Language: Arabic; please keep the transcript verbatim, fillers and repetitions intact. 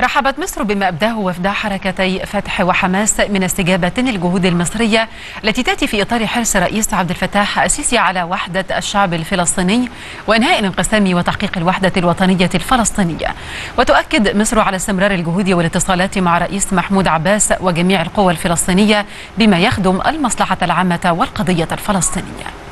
رحبت مصر بما أبداه وفدا حركتي فتح وحماس من استجابة للجهود المصرية التي تأتي في إطار حرص الرئيس عبد الفتاح السيسي على وحدة الشعب الفلسطيني وإنهاء الانقسام وتحقيق الوحدة الوطنية الفلسطينية. وتؤكد مصر على استمرار الجهود والاتصالات مع الرئيس محمود عباس وجميع القوى الفلسطينية بما يخدم المصلحة العامة والقضية الفلسطينية.